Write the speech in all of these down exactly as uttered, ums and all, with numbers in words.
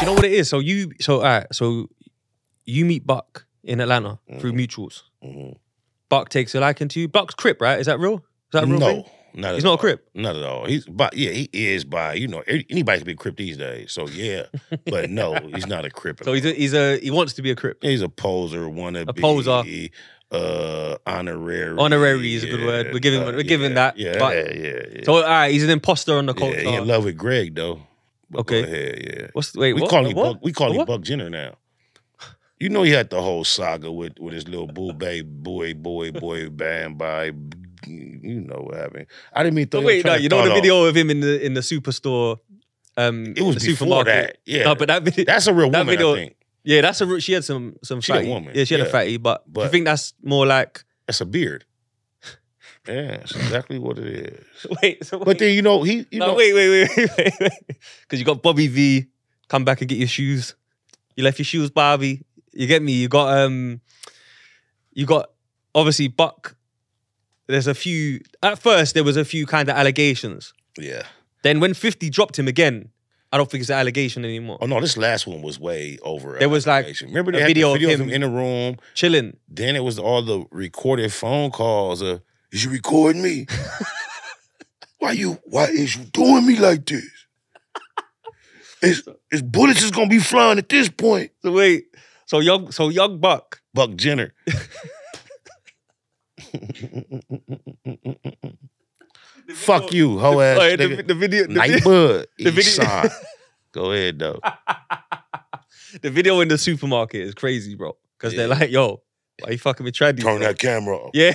you know what it is? So you, so all right, so you meet Buck in Atlanta mm. through mutuals. Mm-hmm. Buck takes a liking to you. Buck's Crip, right? Is that real? Is that a real no, thing? Not He's at not all. a Crip. Not at all. He's by, yeah, he is by, you know, anybody can be a Crip these days. So yeah, but no, he's not a Crip. At so all. he's a, he's a he wants to be a Crip. He's a poser, wannabe. A poser. Uh, honorary. Honorary is a good yeah, word. We're giving, uh, we're giving yeah, that. Yeah, but, yeah, yeah, yeah. So all right, he's an imposter on the culture. Yeah, he in love with Greg though. But okay. Go ahead, yeah. What's wait? We what? call him what? Buck, we call him Buck Jenner now. You know he had the whole saga with with his little boo babe, boy, boy, boy, bam, bye. You know what happened. I didn't mean. Th wait, no, you know the video of him in the in the superstore. Um, it was the before that. Yeah, no, but that video. That's a real woman. Video, I think. Yeah, that's a. She had some some. She fatty. a woman. Yeah, she had yeah. a fatty. But, but do you think that's more like? That's a beard. Yeah, that's exactly what it is. Wait, so wait, but then you know he. You no, know, wait, wait, wait, wait, wait, wait. Because you got Bobby V. Come back and get your shoes. You left your shoes, Bobby. You get me. You got um. You got obviously Buck. There's a few. At first, there was a few kind of allegations. Yeah. Then when fifty dropped him again. I don't think it's an allegation anymore. Oh no, this last one was way over. There was like, remember they a had video, the video of him, him in the room chilling. Then it was all the recorded phone calls. Of, is you recording me? why you? Why is you doing me like this? It's, it's bullets is gonna be flying at this point. So wait, so young, so young Buck, Buck Jenner. Video, fuck you, hoe ass nigga. The, the, the video, the Night bud, the video. Go ahead though. The video in the supermarket is crazy, bro. Because yeah. they're like, yo, why you fucking with Tradies? Turn bro? that camera off. Yeah.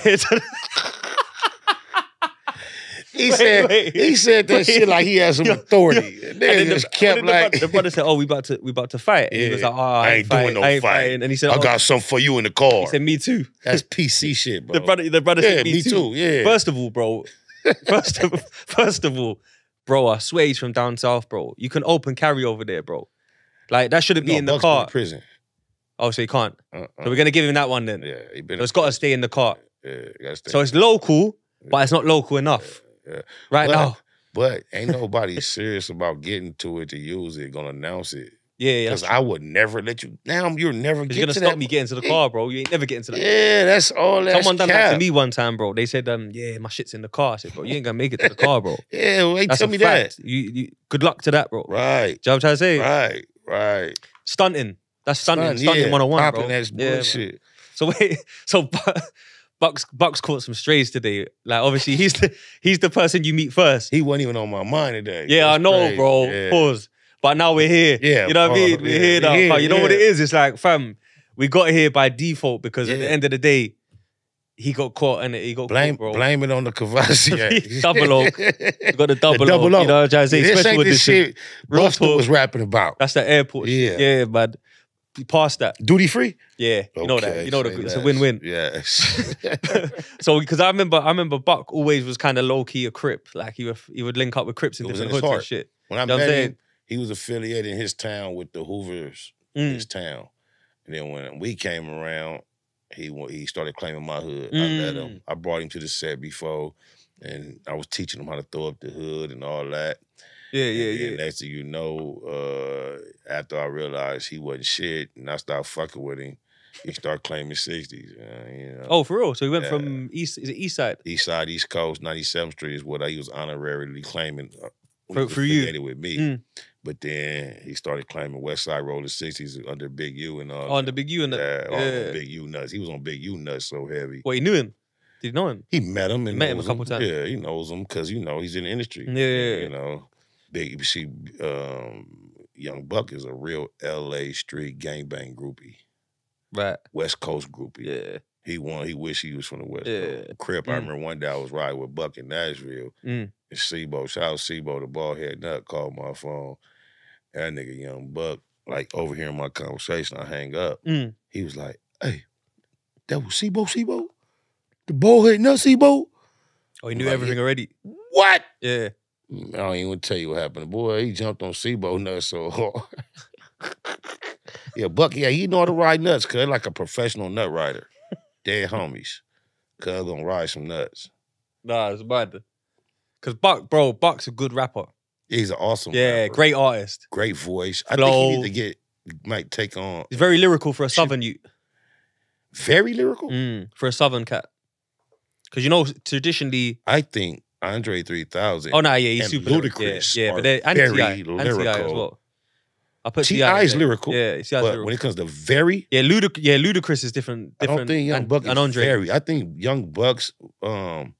he wait, said wait, he said that wait. shit like he had some yo, authority. Yo, and then and just the, kept and like the, the brother said, "Oh, we about to we about to fight." And yeah. he was like, "Oh, I, I ain't fight, doing no I ain't fight." Fighting. And he said, "I oh, got something for you in the car." He said, "Me too." That's P C shit, bro. The brother, the brother yeah, said, "Me, me too." Yeah. First of all, bro. First of, first of all, bro, I swear he's from down south, bro. You can open carry over there, bro. Like, that shouldn't be no, in the Buck's car. Been in prison. Oh, so he can't. Uh -uh. So we're going to give him that one then. Yeah, he been so it's got to stay in the car. Yeah, gotta stay. So it's local, yeah. but it's not local enough. Yeah, yeah. Right but, now. But ain't nobody serious about getting to it to use it, going to announce it. Yeah, yeah. Because I would never let you. Now you're never getting to that. You're going to stop me getting to the car, bro. You ain't never getting to that. Yeah, that's all that. Someone done that to me one time, bro. They said, um, yeah, my shit's in the car. I said, bro, you ain't going to make it to the car, bro. Yeah, wait, tell me that. You, you, good luck to that, bro. Right. Do you know what I'm trying to say? Right, right. Stunting. That's stunting. Stunting one oh one, bro. Popping that bullshit. So wait, so Buck's, Buck's caught some strays today. Like, obviously, he's the, he's the person you meet first. He wasn't even on my mind today. Yeah, I know, bro. Pause. But now we're here. Yeah, you know what I mean? We're here now. But you know what it is? It's like, fam, we got here by default because at the end of the day, he got caught and he got caught, bro. Blame it on the Cavazzi. Double O. You got the double O. You know what I'm trying to say? This ain't the shit Buster was rapping about. That's the airport. Yeah. Yeah, man. Past that. Duty free? Yeah. You know that. You know the it's a win-win. Yes. So because I remember I remember Buck always was kind of low-key a Crip. Like he would he would link up with Crips in different hoods and shit. When I met him, he was affiliated in his town with the Hoovers mm. in his town. And then when we came around, he he started claiming my hood. Mm. I let him. I brought him to the set before, and I was teaching him how to throw up the hood and all that. Yeah, yeah, and yeah. Next thing you know, uh, after I realized he wasn't shit, and I started fucking with him, he started claiming sixties. Uh, you know? Oh, for real? So he went yeah. from east, is it east side? East side, East Coast, ninety-seventh street is what I, he was honorarily claiming. Uh, For, for you, with me, mm. but then he started claiming West Side Roller sixties under Big U and all. Oh, under Big U and yeah, yeah. Under Big U nuts. He was on Big U nuts so heavy. Well, he knew him. Did he know him? He met him and met him a couple him. times. Yeah, he knows him because you know he's in the industry. Yeah, yeah, yeah. You know, Big she um, Young Buck is a real L A street gangbang groupie, right? West Coast groupie. Yeah. He won. He wished he was from the West Coast. Yeah. Crip. Mm. I remember one day I was riding with Buck in Nashville. Mm. And Sebo, shout out Sebo, the bald head nut, called my phone. And that nigga Young Buck, like overhearing my conversation, I hang up. Mm. He was like, "Hey, that was Sebo, Sebo, the bald head nut, Sebo." Oh, he knew like, everything already. What? Yeah. I don't even tell you what happened. Boy, he jumped on Sebo nuts so hard. Yeah, Buck. Yeah, he know how to ride nuts, cause like a professional nut rider. Dead homies. Cuz I'm gonna ride some nuts. Nah, it's bad. Cause Buck, bro, Buck's a good rapper. Yeah, he's an awesome Yeah, rapper. Great artist. Great voice. Flow. I think he need to get, might take on. He's very lyrical for a Southern youth. Very lyrical? Mm, for a Southern cat. Because, you know, traditionally... I think Andre three thousand oh, nah, yeah, he's and super Ludacris yeah, yeah, but they're very lyrical. As well. I put T I is lyrical. Yeah, T I's lyrical. When it comes to very... Yeah, Ludic yeah Ludacris is different. different I don't think Young and, Buck and is very. I think Young Buck's um,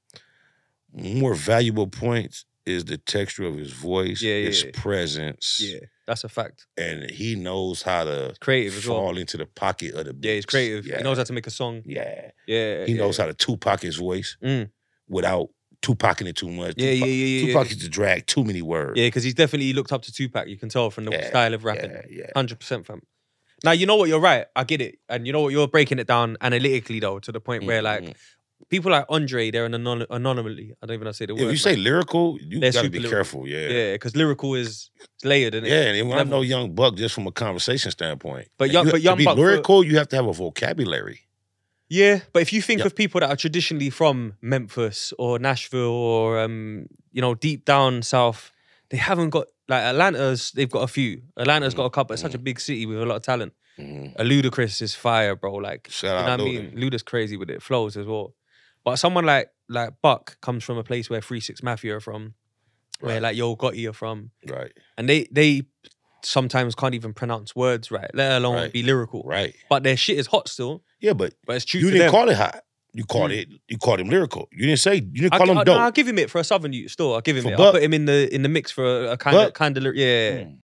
more valuable points is the texture of his voice, yeah, yeah, his yeah. presence. Yeah, that's a fact. And he knows how to creative fall as well. into the pocket of the beats. Yeah, he's creative. Yeah. He knows how to make a song. Yeah. yeah. He yeah, knows yeah. how to Tupac his voice mm. without Tupacing it too much. Yeah, Tupac, yeah, yeah, yeah. Tupac used to drag too many words. Yeah, because he's definitely looked up to Tupac. You can tell from the yeah, style of rapping. Yeah, yeah. one hundred percent, fam. Now, you know what? You're right. I get it. And you know what? You're breaking it down analytically, though, to the point mm-hmm. where, like, people like Andre, they're an anon anomaly. I don't even know how to say the yeah, word. If you say like, lyrical, you got to be lyrical. careful, yeah. Yeah, because lyrical is layered, isn't it? Yeah, and when I know Young Buck just from a conversation standpoint. But Young, you, but young to be Buck... lyrical, you have to have a vocabulary. Yeah, but if you think yep. of people that are traditionally from Memphis or Nashville or, um, you know, deep down south, they haven't got, like Atlanta's, they've got a few. Atlanta's mm. got a couple. It's mm. such a big city with a lot of talent. Mm. A Ludacris is fire, bro. Like, Shout you know what I mean? Ludacris crazy with it. Flows as well. But someone like like Buck comes from a place where three six Mafia are from, right. where like Yo, Gotti are from. Right. And they they sometimes can't even pronounce words right, let alone right. be lyrical. Right. But their shit is hot still. Yeah, but, but it's true you didn't them. call it hot. You called mm. it. You called him lyrical. You didn't say. You didn't I, call him I, dope. No, I'll give him it for a Southern youth. Still, I'll give him for it. Buck, I'll put him in the in the mix for a, a kind Buck, of kind of yeah. Mm.